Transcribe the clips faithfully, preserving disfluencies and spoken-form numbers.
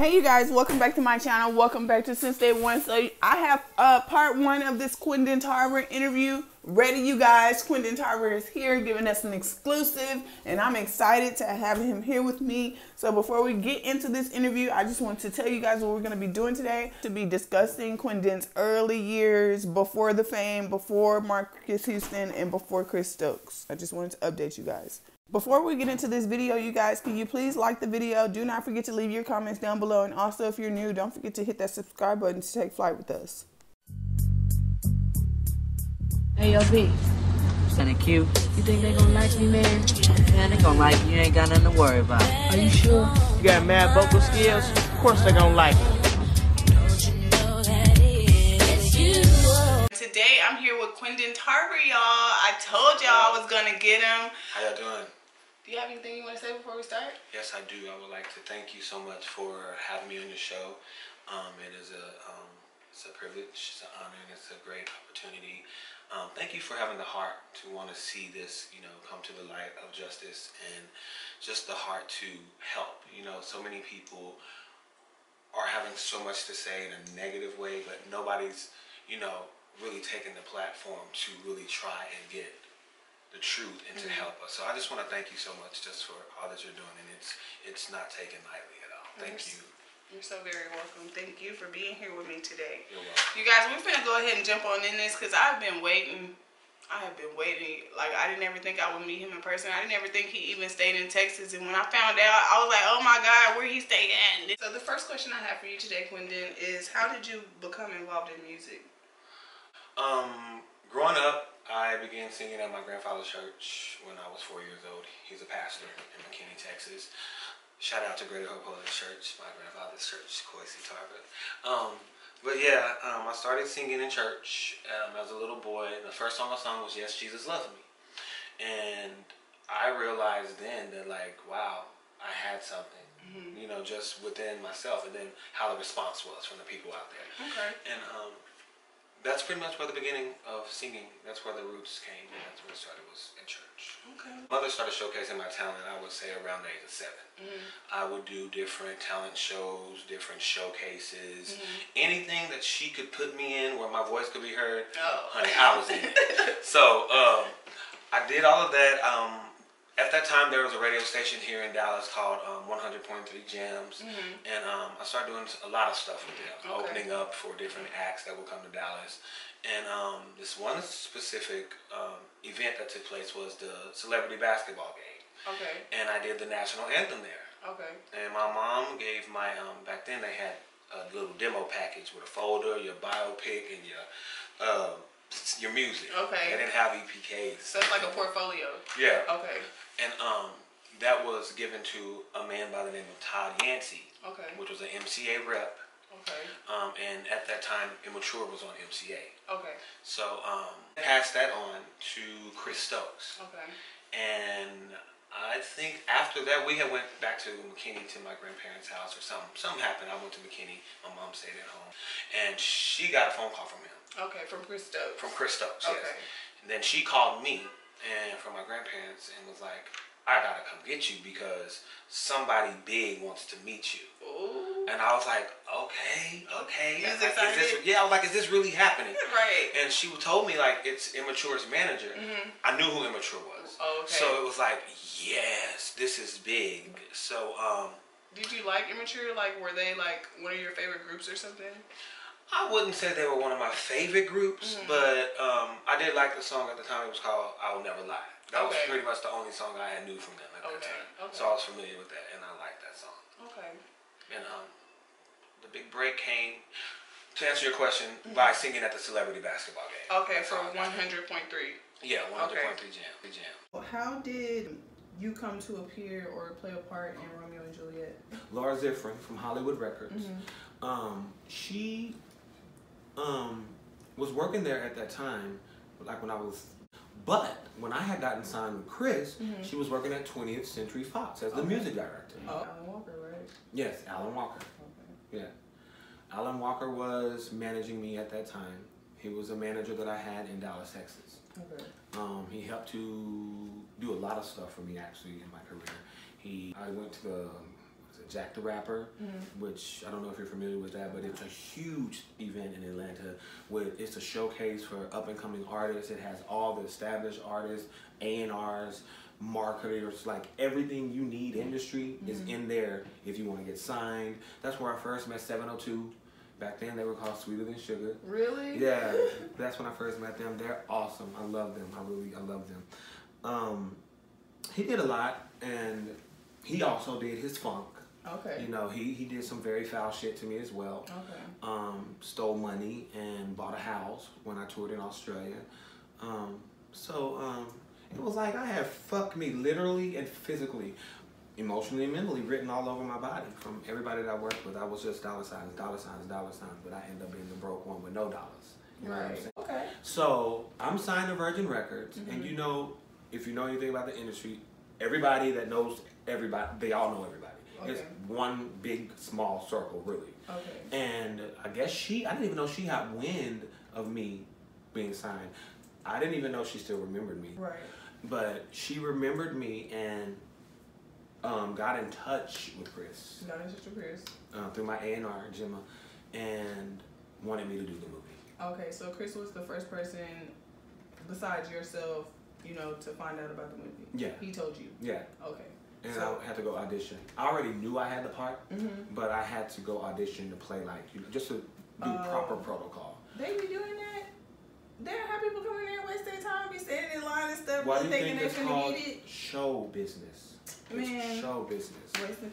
Hey you guys, welcome back to my channel. Welcome back to Since DayOne. So I have uh, part one of this Quindon Tarver interview ready, you guys. Quindon Tarver is here giving us an exclusive and I'm excited to have him here with me. So before we get into this interview, I just want to tell you guys what we're gonna be doing today. To be discussing Quindon's early years before the fame, before Marcus Houston and before Chris Stokes. I just wanted to update you guys. Before we get into this video, you guys, can you please like the video? Do not forget to leave your comments down below. And also, if you're new, don't forget to hit that subscribe button to take flight with us. Hey, L B. Kinda cute. You think they gonna like me, man? Man, they gonna like you. You ain't got nothing to worry about. Are you sure? You got mad vocal skills? Of course they gonna like me. Today, I'm here with Quindon Tarver, y'all. I told y'all I was gonna get him. How y'all doing? Do you have anything you want to say before we start? Yes, I do. I would like to thank you so much for having me on your show. Um, it is a, um, it's a privilege, it's an honor, and it's a great opportunity. Um, thank you for having the heart to want to see this, you know, come to the light of justice, and just the heart to help. You know, so many people are having so much to say in a negative way, but nobody's, you know, really taking the platform to really try and get the truth and to mm-hmm. help us. So I just want to thank you so much just for all that you're doing, and it's it's not taken lightly at all. Thank you're you. So, you're so very welcome. Thank you for being here with me today. You're welcome. You guys, we're gonna go ahead and jump on in this because I've been waiting. I have been waiting. Like, I didn't ever think I would meet him in person. I didn't ever think he even stayed in Texas. And when I found out, I was like, oh my God, where he stayed at? So the first question I have for you today, Quindon, is how did you become involved in music? Um, growing up, I began singing at my grandfather's church when I was four years old. He's a pastor in McKinney, Texas. Shout out to Greater Hope Holy Church, my grandfather's church, Quincy Tarver. Um, but yeah, um, I started singing in church um, as a little boy. The first song I sung was Yes, Jesus Loves Me. And I realized then that, like, wow, I had something, mm-hmm. you know, just within myself, and then how the response was from the people out there. Okay. And, um, that's pretty much where the beginning of singing, that's where the roots came, and that's where it started, was in church. Okay. Mother started showcasing my talent, I would say, around the age of seven. Mm-hmm. I would do different talent shows, different showcases, mm-hmm. anything that she could put me in where my voice could be heard, oh. honey, I was in it. So, um, I did all of that. Um, At that time, there was a radio station here in Dallas called um, one hundred point three Jams, mm-hmm. and um, I started doing a lot of stuff with them, okay. opening up for different acts that would come to Dallas. And um, this one specific um, event that took place was the celebrity basketball game. Okay. And I did the national anthem there. Okay. And my mom gave my um, back then they had a little demo package with a folder, your biopic, and your. Uh, your music. Okay. They didn't have E P Ks. So it's like a portfolio. Yeah. Okay. And um, that was given to a man by the name of Todd Yancey. Okay. Which was an M C A rep. Okay. Um, and at that time, Immature was on M C A. Okay. So um, passed that on to Chris Stokes. Okay. And I think after that, we had went back to McKinney, to my grandparents' house or something. Something happened. I went to McKinney. My mom stayed at home. And she got a phone call from him. Okay, from Chris Stokes. From Chris Stokes, yes. Okay. And then she called me and from my grandparents and was like, I gotta come get you because somebody big wants to meet you. Ooh. And I was like, okay, okay. I was like, is this, yeah, I was like, is this really happening? Right. And she told me, like, it's Immature's manager. Mm-hmm. I knew who Immature was. Oh, okay. So it was like, yes, this is big. So, um. Did you like Immature? Like, were they, like, one of your favorite groups or something? I wouldn't say they were one of my favorite groups, mm-hmm. but um, I did like the song at the time. It was called I Will Never Lie. That okay. was pretty much the only song I had knew from them at okay. that time. Okay. So I was familiar with that, and I liked that song. Okay. And um, the big break came, to answer your question, mm-hmm. by singing at the celebrity basketball game. Okay, for one hundred point three. Yeah, one hundred point three okay. Jam. Jam. Well, how did you come to appear or play a part in Romeo and Juliet? Laura Ziffrin from Hollywood Records. Mm-hmm. um, she... Um, was working there at that time, like when I was, but when I had gotten signed with Chris, mm-hmm. she was working at twentieth century fox as the okay. music director. Oh. Alan Walker, right? Yes, Alan Walker. Okay. Yeah. Alan Walker was managing me at that time. He was a manager that I had in Dallas, Texas. Okay. Um, he helped to do a lot of stuff for me, actually, in my career. He, I went to the Jack the Rapper, mm-hmm. which I don't know if you're familiar with that, but it's a huge event in Atlanta. With it's a showcase for up-and-coming artists. It has all the established artists, A and Rs, marketers, like everything you need. Industry mm-hmm. is in there if you want to get signed. That's where I first met seven oh two. Back then they were called Sweeter Than Sugar. Really? Yeah, that's when I first met them. They're awesome. I love them. I really, I love them. Um, he did a lot, and he also did his funk. Okay. You know, he he did some very foul shit to me as well. Okay. Um, stole money and bought a house when I toured in Australia. Um, so um, it was like I had fucked me literally and physically, emotionally and mentally written all over my body from everybody that I worked with. I was just dollar signs, dollar signs, dollar signs, but I ended up being the broke one with no dollars. You right. know what I'm saying? Okay. So I'm signed to Virgin Records, mm-hmm. and you know, if you know anything about the industry, everybody that knows everybody, they all know everybody. Okay. It's one big, small circle, really. Okay. And I guess she, I didn't even know she got wind of me being signed. I didn't even know she still remembered me. Right. But she remembered me and Um, got in touch with Chris. Got in touch with Chris. Uh, through my A and R, Gemma, and wanted me to do the movie. Okay, so Chris was the first person, besides yourself, you know, to find out about the movie. Yeah. He told you. Yeah. Okay. And so I had to go audition. I already knew I had the part, mm-hmm. but I had to go audition to play, like, just to do uh, proper protocol. They be doing that? They don't have people coming there and waste their time, be standing in line and stuff, Why and do you thinking they're going to get it. Show business. Man, show business. Wasting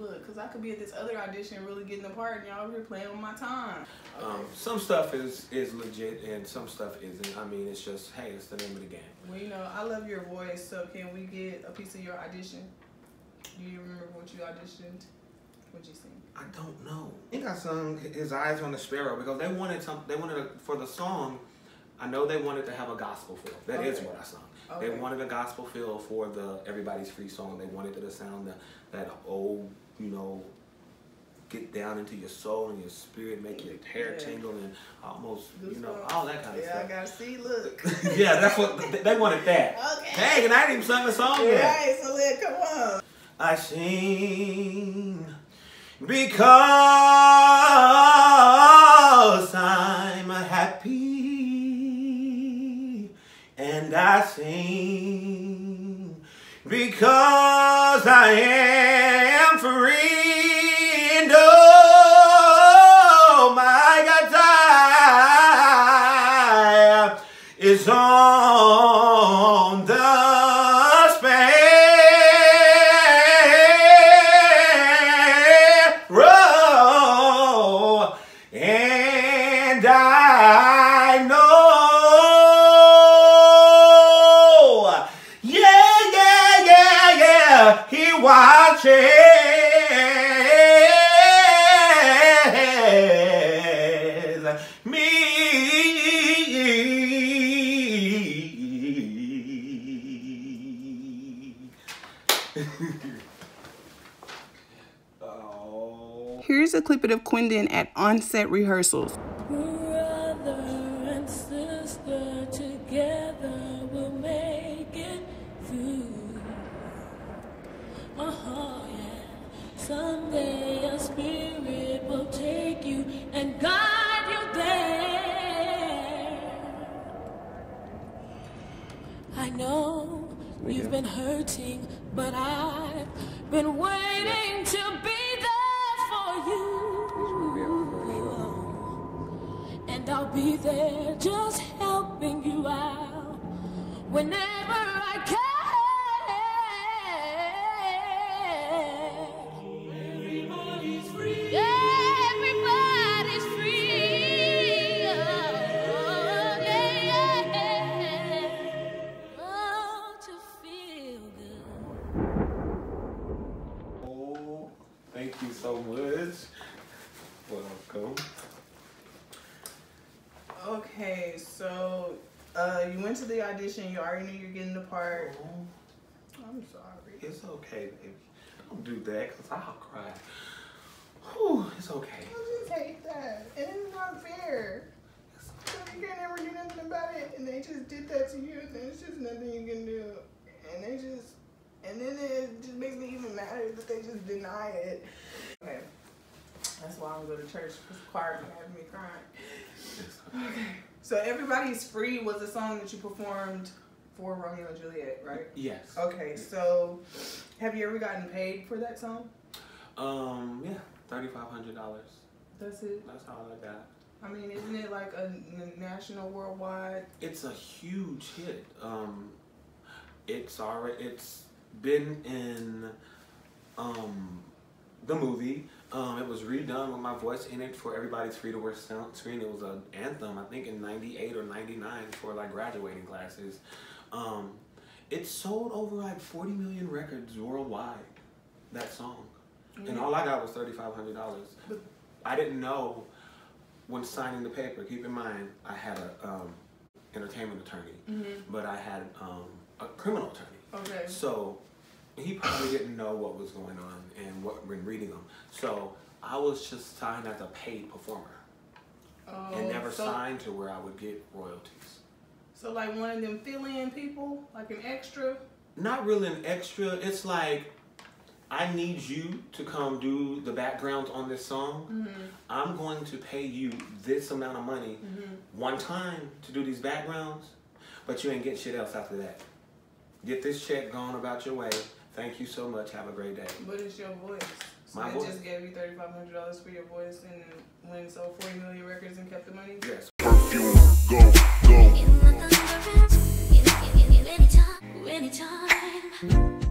Look, cause I could be at this other audition, really getting the part, and y'all here playing with my time. Okay. Um, some stuff is is legit, and some stuff isn't. I mean, it's just hey, it's the name of the game. Well, you know, I love your voice, so can we get a piece of your audition? Do you remember what you auditioned? What'd you sing? I don't know. I think I sung "His Eyes on the Sparrow" because they wanted some. They wanted a, for the song. I know they wanted to have a gospel feel. That okay. is what I sung. Okay. They wanted a gospel feel for the Everybody's Free song. They wanted it to sound the, that old, you know, get down into your soul and your spirit, make your hair yeah. tingle and almost, Goose you know, balls. all that kind of yeah, stuff. Yeah, I gotta see, look. yeah, that's what, they wanted that. Okay. Hey, and I didn't even sung the song yet. Right, so then, come on. I sing because I'm happy. And I sing because I am free, and oh my God, time is on the sparrow, and I know. Watches me. oh. Here's a clip of Quindon at on-set rehearsals. Been hurting, but I've been waiting yeah. to be there for you, and I'll be there just helping you out whenever I can. Everybody's free. Everybody's free. Oh, yeah, yeah. Thank you so much. Welcome. Okay, so uh, you went to the audition. You already knew you were getting the part. Oh. I'm sorry. It's okay, baby. Don't do that, cause I'll cry. Whew, it's okay. Don't just hate that. It is not fair. So you can't ever do nothing about it, and they just did that to you, and there's just nothing you can do, and they just And then it just makes me even madder that they just deny it. Okay. That's why I don't go to church, because choir can have me crying. Okay. So Everybody's Free was a song that you performed for Romeo and Juliet, right? Yes. Okay, so have you ever gotten paid for that song? Um, yeah, thirty-five hundred dollars. That's it? That's all I got. I mean, isn't it like a national, worldwide? It's a huge hit. Um, it's already, it's been in um, the movie. Um, it was redone with my voice in it for Everybody's Free to Wear Screen. It was an anthem, I think, in ninety-eight or ninety-nine for like graduating classes. Um, it sold over like forty million records worldwide, that song. Yeah. And all I got was thirty-five hundred dollars. I didn't know when signing the paper. Keep in mind, I had a um, entertainment attorney, mm-hmm. but I had um, a criminal attorney. Okay. So he probably didn't know what was going on and what when reading them. So I was just signed as a paid performer, oh, and never so, signed to where I would get royalties. So like one of them fill-in people, like an extra. Not really an extra. It's like, I need you to come do the backgrounds on this song. Mm-hmm. I'm going to pay you this amount of money mm-hmm. one time to do these backgrounds, but you ain't getting shit else after that. Get this check, gone about your way. Thank you so much. Have a great day. But it's your voice. So My they voice. just gave you thirty-five hundred dollars for your voice and went and sold forty million records and kept the money? Yes. Perfume, go, go.